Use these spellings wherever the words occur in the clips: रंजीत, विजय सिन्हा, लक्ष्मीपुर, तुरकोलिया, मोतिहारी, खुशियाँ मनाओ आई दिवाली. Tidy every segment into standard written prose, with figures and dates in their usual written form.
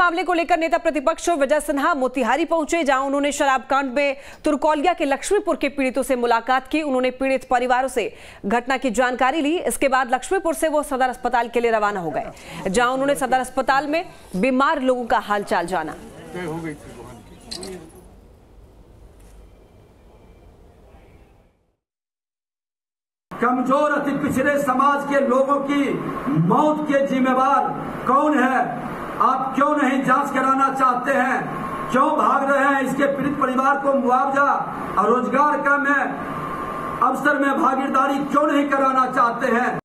मामले को लेकर नेता प्रतिपक्ष विजय सिन्हा मोतिहारी पहुंचे, जहां उन्होंने शराब कांड में तुरकोलिया के लक्ष्मीपुर के पीड़ितों से मुलाकात की। उन्होंने पीड़ित परिवारों से घटना की जानकारी ली। इसके बाद लक्ष्मीपुर से वो सदर अस्पताल के लिए रवाना हो गए, जहां उन्होंने सदर अस्पताल में बीमार लोगों का हालचाल जाना। कमजोर अति पिछड़े समाज के लोगों की मौत के जिम्मेवार कौन है? आप क्यों नहीं जांच कराना चाहते हैं? क्यों भाग रहे हैं? इसके पीड़ित परिवार को मुआवजा और रोजगार का में अवसर में भागीदारी क्यों नहीं कराना चाहते हैं?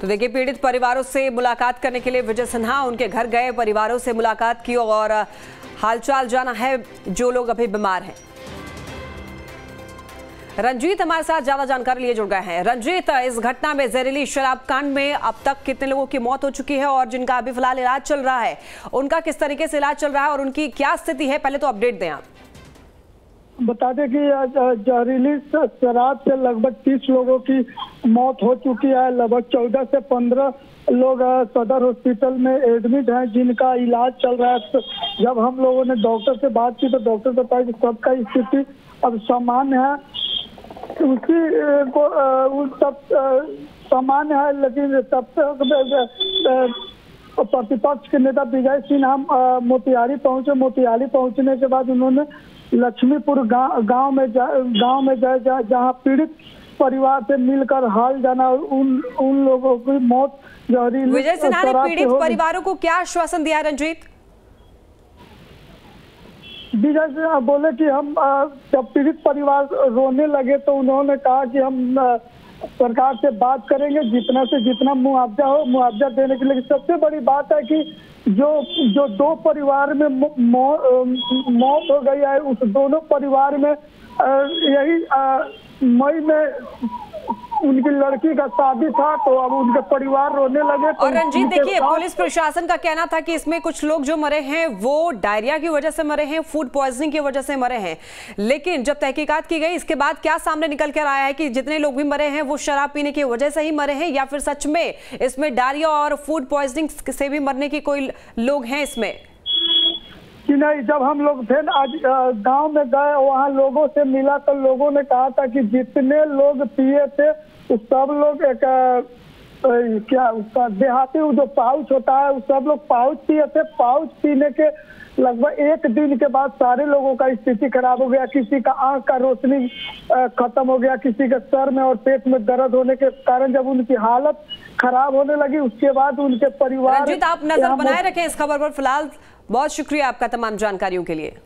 तो देखिए, पीड़ित परिवारों से मुलाकात करने के लिए विजय सिन्हा उनके घर गए, परिवारों से मुलाकात की और हालचाल जाना है जो लोग अभी बीमार हैं। रंजीत हमारे साथ ज्यादा जानकारी लिए जुड़ गए हैं। रंजीत, इस घटना में जहरीली शराब कांड में अब तक कितने लोगों की मौत हो चुकी है और जिनका अभी फिलहाल इलाज चल रहा है, उनका किस तरीके से इलाज चल रहा है और उनकी क्या स्थिति है, पहले तो अपडेट दें आप। बता दें कि जहरीली शराब से लगभग 30 लोगों की मौत हो चुकी है। लगभग 14 से 15 लोग सदर हॉस्पिटल में एडमिट हैं, जिनका इलाज चल रहा है। जब हम लोगों ने डॉक्टर से बात की तो डॉक्टर बताया कि सबका स्थिति अब सामान्य है। उसी को सब सामान्य है, लेकिन तब प्रतिपक्ष के नेता विजय सिन्हा मोतिहारी पहुंचे। मोतिहारी पहुंचने के बाद उन्होंने लक्ष्मीपुर गांव में जाए जहाँ पीड़ित परिवार से मिलकर हाल जाना। उन लोगों की मौत जहरीली विजय सिन्हा ने पीड़ित परिवारों को क्या आश्वासन दिया? रंजीत विजय सिन्हा बोले कि हम जब पीड़ित परिवार रोने लगे तो उन्होंने कहा कि हम सरकार से बात करेंगे, जितना से जितना मुआवजा हो मुआवजा देने के लिए। सबसे बड़ी बात है कि जो 2 परिवार में मौत हो गई है, उस दोनों परिवार में यही मई में उनकी लड़की का शादी था, तो अब उनके परिवार रोने लगे। और रंजीत देखिए, पुलिस प्रशासन का कहना था कि इसमें कुछ लोग जो मरे हैं वो डायरिया की वजह से मरे हैं, फूड पॉइजनिंग की वजह से मरे हैं, लेकिन जब तहकीकात की गई इसके बाद क्या सामने निकल कर आया है कि जितने लोग भी मरे हैं वो शराब पीने की वजह से ही मरे हैं या फिर सच में इसमें डायरिया और फूड पॉइजनिंग से भी मरने के कोई लोग हैं इसमें? कि नहीं, जब हम लोग फिर आज गांव में गए, वहाँ लोगों से मिला तो लोगों ने कहा था कि जितने लोग पिए थे सब लोग एक क्या उसका देहाती जो पाउच होता है, सब लोग पाउच पिए थे। पाउच पीने के लगभग 1 दिन के बाद सारे लोगों का स्थिति खराब हो गया। किसी का आंख का रोशनी खत्म हो गया, किसी के सर में और पेट में दर्द होने के कारण जब उनकी हालत खराब होने लगी उसके बाद उनके परिवार। रंजीत, आप नजर बनाए रखें इस खबर पर। फिलहाल बहुत शुक्रिया आपका तमाम जानकारियों के लिए।